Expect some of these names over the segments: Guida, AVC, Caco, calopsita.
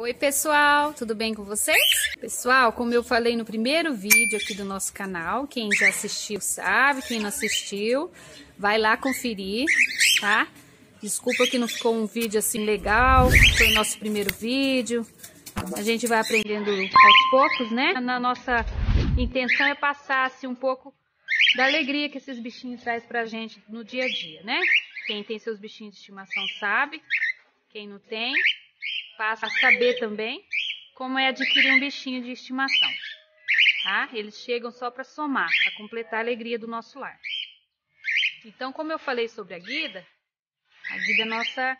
Oi pessoal, tudo bem com vocês? Pessoal, como eu falei no primeiro vídeo aqui do nosso canal, quem já assistiu sabe, quem não assistiu, vai lá conferir, tá? Desculpa que não ficou um vídeo assim legal, foi o nosso primeiro vídeo, a gente vai aprendendo aos poucos, né? Na nossa intenção é passar assim, um pouco da alegria que esses bichinhos trazem pra gente no dia a dia, né? Quem tem seus bichinhos de estimação sabe, quem não tem... Passa a saber também como é adquirir um bichinho de estimação, tá? Eles chegam só para somar, para completar a alegria do nosso lar. Então, como eu falei sobre a Guida é a nossa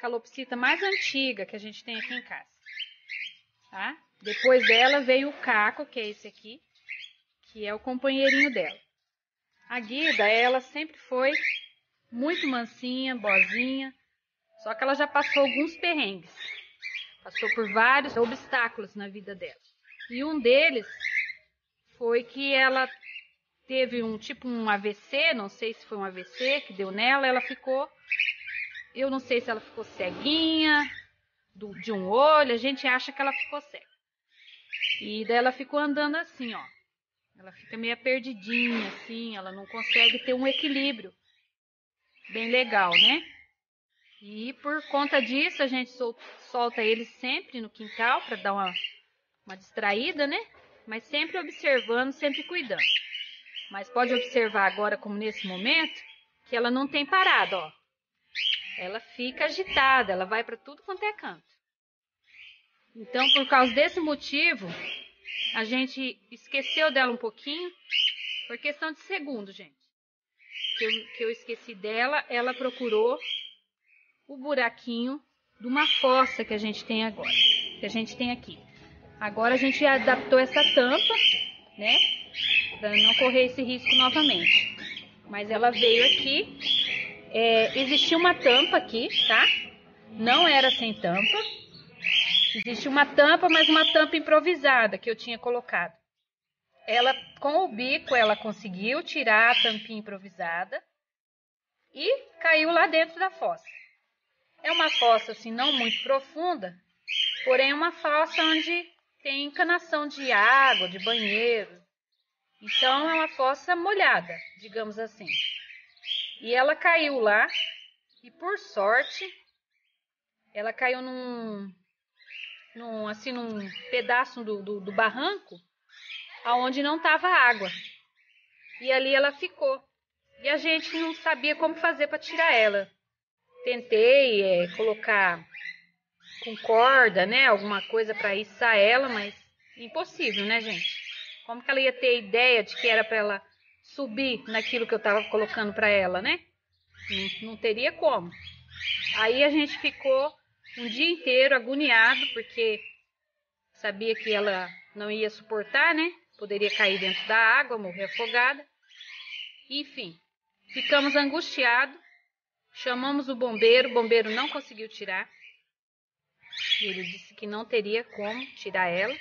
calopsita mais antiga que a gente tem aqui em casa, tá? Depois dela veio o Caco, que é esse aqui, que é o companheirinho dela. A Guida, ela sempre foi muito mansinha, boazinha, só que ela já passou alguns perrengues. Passou por vários obstáculos na vida dela. E um deles foi que ela teve um AVC, não sei se foi um AVC que deu nela, ela ficou, eu não sei se ela ficou ceguinha de um olho, a gente acha que ela ficou cega. E daí ela ficou andando assim, ó. Ela fica meio perdidinha assim, ela não consegue ter um equilíbrio bem legal, né? E por conta disso, a gente solta ele sempre no quintal para dar uma distraída, né? Mas sempre observando, sempre cuidando. Mas pode observar agora, como nesse momento, que ela não tem parado, ó. Ela fica agitada, ela vai para tudo quanto é canto. Então, por causa desse motivo, a gente esqueceu dela um pouquinho, por questão de segundo, gente. Que eu esqueci dela, ela procurou... o buraquinho de uma fossa que a gente tem agora, que a gente tem aqui. Agora a gente adaptou essa tampa, né, para não correr esse risco novamente. Mas ela veio aqui, existia uma tampa aqui, tá? Não era sem tampa. Existe uma tampa, mas uma tampa improvisada que eu tinha colocado. Ela, com o bico, ela conseguiu tirar a tampinha improvisada e caiu lá dentro da fossa. É uma fossa, assim, não muito profunda, porém é uma fossa onde tem encanação de água, de banheiro. Então, é uma fossa molhada, digamos assim. E ela caiu lá, e por sorte, ela caiu num pedaço do barranco, onde não estava água. E ali ela ficou. E a gente não sabia como fazer para tirar ela. Tentei colocar com corda, né, alguma coisa para içar ela, mas impossível, né, gente? Como que ela ia ter ideia de que era para ela subir naquilo que eu tava colocando para ela, né? Não teria como. Aí a gente ficou um dia inteiro agoniado, porque sabia que ela não ia suportar, né? Poderia cair dentro da água, morrer afogada. Enfim, ficamos angustiados. Chamamos o bombeiro não conseguiu tirar. Ele disse que não teria como tirar ela.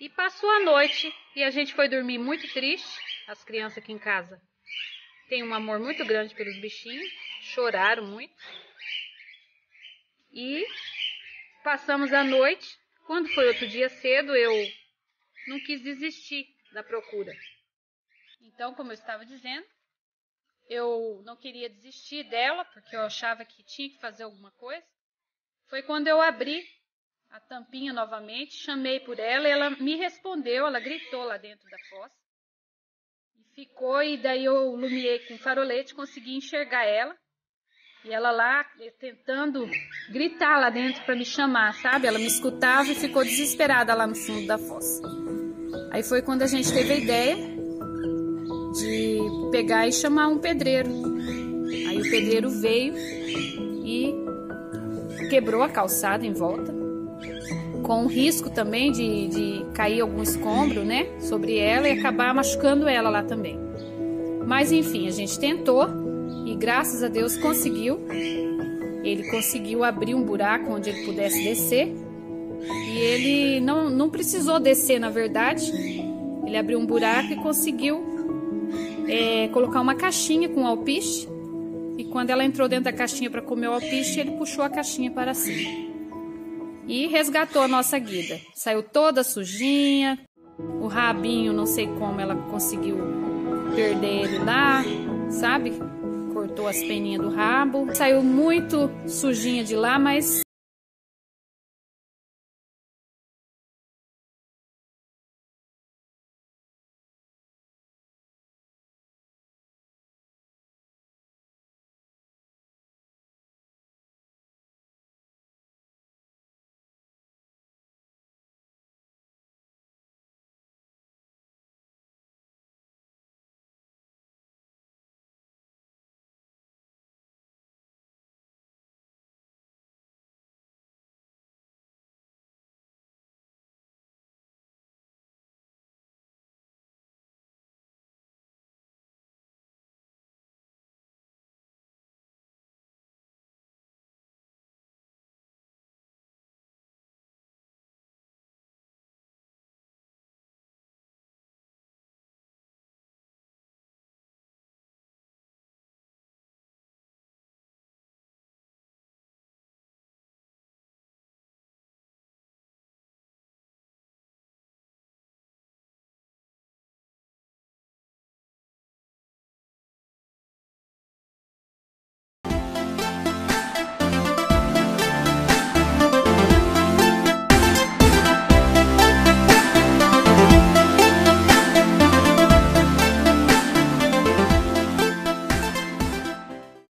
E passou a noite e a gente foi dormir muito triste. As crianças aqui em casa têm um amor muito grande pelos bichinhos, choraram muito. E passamos a noite. Quando foi outro dia cedo, eu não quis desistir da procura. Então, como eu estava dizendo, eu não queria desistir dela, porque eu achava que tinha que fazer alguma coisa. Foi quando eu abri a tampinha novamente, chamei por ela, e ela me respondeu, ela gritou lá dentro da fossa. E ficou, e daí eu iluminei com farolete, consegui enxergar ela. E ela lá, tentando gritar lá dentro para me chamar, sabe? Ela me escutava e ficou desesperada lá no fundo da fossa. Aí foi quando a gente teve a ideia de pegar e chamar um pedreiro. Aí o pedreiro veio e quebrou a calçada em volta, com o risco também de cair algum escombro, né, sobre ela e acabar machucando ela lá também. Mas enfim, a gente tentou e graças a Deus conseguiu. Ele conseguiu abrir um buraco onde ele pudesse descer e ele não precisou descer, na verdade. Ele abriu um buraco e conseguiu colocar uma caixinha com alpiche, e quando ela entrou dentro da caixinha para comer o alpiche, ele puxou a caixinha para cima. e resgatou a nossa Guida. Saiu toda sujinha, o rabinho, não sei como ela conseguiu perder ele lá, sabe? Cortou as peninhas do rabo. Saiu muito sujinha de lá, mas